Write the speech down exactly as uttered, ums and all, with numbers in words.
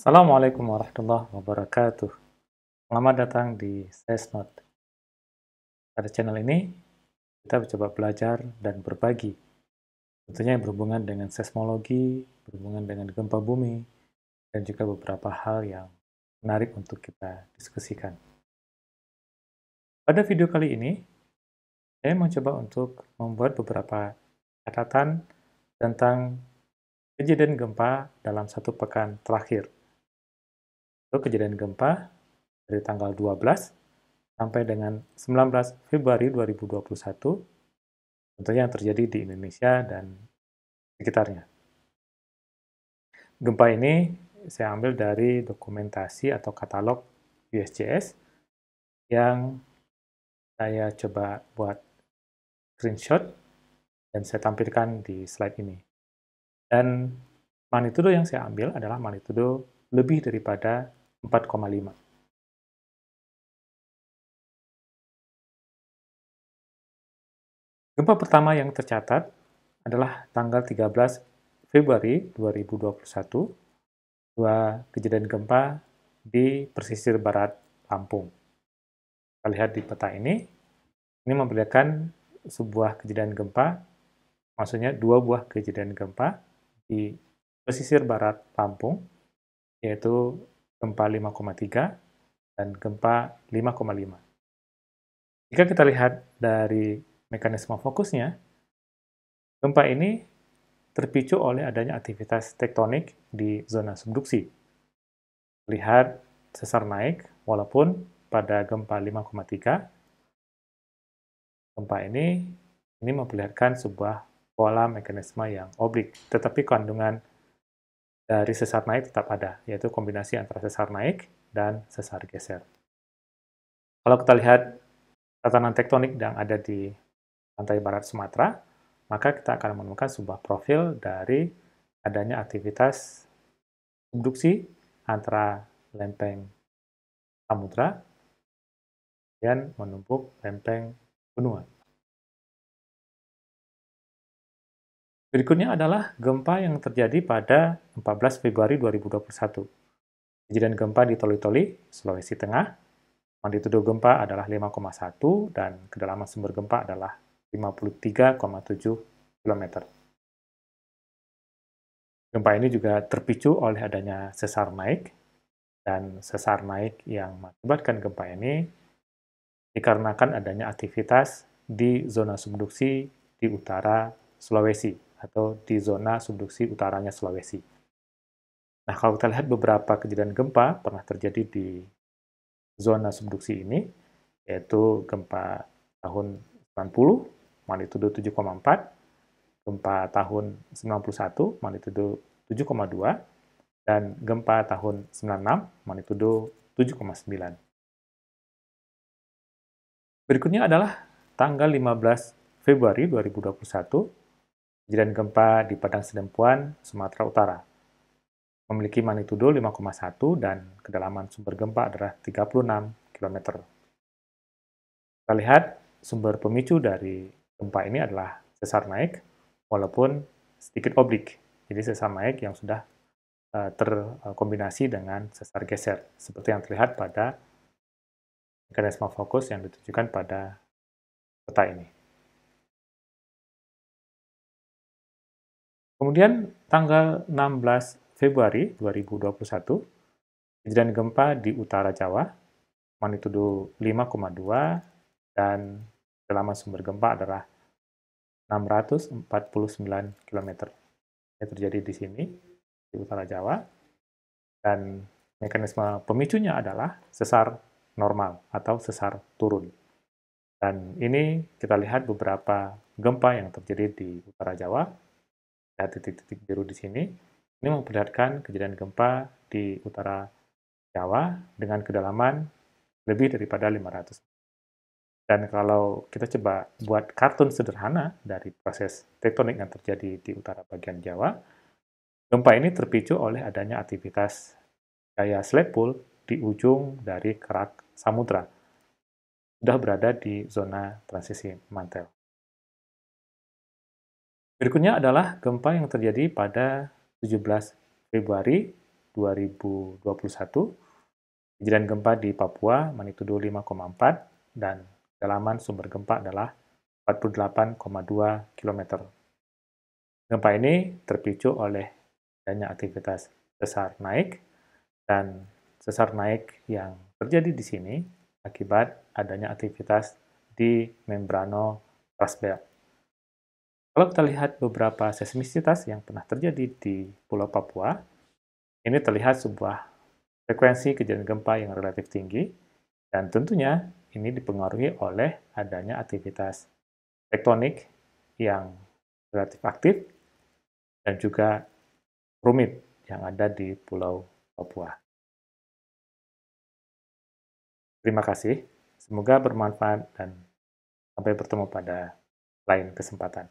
Assalamualaikum warahmatullahi wabarakatuh. Selamat datang di Seisnote. Pada channel ini, kita coba belajar dan berbagi. Tentunya yang berhubungan dengan seismologi, berhubungan dengan gempa bumi, dan juga beberapa hal yang menarik untuk kita diskusikan. Pada video kali ini, saya mencoba untuk membuat beberapa catatan tentang kejadian gempa dalam satu pekan terakhir. Itu kejadian gempa dari tanggal dua belas sampai dengan sembilan belas Februari dua ribu dua puluh satu, tentunya yang terjadi di Indonesia dan sekitarnya. Gempa ini saya ambil dari dokumentasi atau katalog U S G S yang saya coba buat screenshot dan saya tampilkan di slide ini. Dan magnitudo yang saya ambil adalah magnitudo lebih daripada empat koma lima. Gempa pertama yang tercatat adalah tanggal tiga belas Februari dua ribu dua puluh satu, dua kejadian gempa di Pesisir Barat Lampung. Kita lihat di peta ini, ini membedakan sebuah kejadian gempa, maksudnya dua buah kejadian gempa di Pesisir Barat Lampung, yaitu gempa lima koma tiga dan gempa lima koma lima. Jika kita lihat dari mekanisme fokusnya, gempa ini terpicu oleh adanya aktivitas tektonik di zona subduksi. Lihat sesar naik, walaupun pada gempa lima koma tiga, gempa ini, ini memperlihatkan sebuah pola mekanisme yang oblik, tetapi kandungan dari sesar naik tetap ada, yaitu kombinasi antara sesar naik dan sesar geser. Kalau kita lihat tatanan tektonik yang ada di pantai barat Sumatera, maka kita akan menemukan sebuah profil dari adanya aktivitas subduksi antara lempeng samudra dan menumpuk lempeng benua. Berikutnya adalah gempa yang terjadi pada empat belas Februari dua ribu dua puluh satu. Kejadian gempa di Tolitoli, Sulawesi Tengah. Magnitudo gempa adalah lima koma satu dan kedalaman sumber gempa adalah lima puluh tiga koma tujuh kilometer. Gempa ini juga terpicu oleh adanya sesar naik, dan sesar naik yang mengakibatkan gempa ini dikarenakan adanya aktivitas di zona subduksi di utara Sulawesi, atau di zona subduksi utaranya Sulawesi. Nah, kalau kita lihat beberapa kejadian gempa pernah terjadi di zona subduksi ini, yaitu gempa tahun sembilan puluh, magnitudo tujuh koma empat, gempa tahun sembilan puluh satu, magnitudo tujuh koma dua, dan gempa tahun sembilan puluh enam, magnitudo tujuh koma sembilan. Berikutnya adalah tanggal lima belas Februari dua ribu dua puluh satu, kejadian gempa di Padang Sidempuan, Sumatera Utara. Memiliki magnitudo lima koma satu dan kedalaman sumber gempa adalah tiga puluh enam kilometer. Kita lihat sumber pemicu dari gempa ini adalah sesar naik, walaupun sedikit oblik. Jadi sesar naik yang sudah uh, terkombinasi dengan sesar geser, seperti yang terlihat pada mekanisme fokus yang ditujukan pada peta ini. Kemudian tanggal enam belas Februari dua ribu dua puluh satu, kejadian gempa di Utara Jawa, magnitudo lima koma dua, dan kedalaman sumber gempa adalah enam ratus empat puluh sembilan kilometer. Ini terjadi di sini, di Utara Jawa, dan mekanisme pemicunya adalah sesar normal atau sesar turun. Dan ini kita lihat beberapa gempa yang terjadi di Utara Jawa. Titik-titik biru di sini, ini memperlihatkan kejadian gempa di Utara Jawa dengan kedalaman lebih daripada lima ratus. Dan kalau kita coba buat kartun sederhana dari proses tektonik yang terjadi di utara bagian Jawa, gempa ini terpicu oleh adanya aktivitas gaya slide pull di ujung dari kerak samudra, sudah berada di zona transisi mantel. Berikutnya adalah gempa yang terjadi pada 17 Februari 2021. dua ribu dua puluh satu, kejadian gempa di Papua magnitudo lima koma empat dan kedalaman sumber gempa adalah empat puluh delapan koma dua kilometer. Gempa ini terpicu oleh adanya aktivitas sesar naik, dan sesar naik yang terjadi di sini akibat adanya aktivitas di membrano Transbel. Kalau kita lihat beberapa seismisitas yang pernah terjadi di Pulau Papua, ini terlihat sebuah frekuensi kejadian gempa yang relatif tinggi, dan tentunya ini dipengaruhi oleh adanya aktivitas tektonik yang relatif aktif dan juga rumit yang ada di Pulau Papua. Terima kasih, semoga bermanfaat dan sampai bertemu pada lain kesempatan.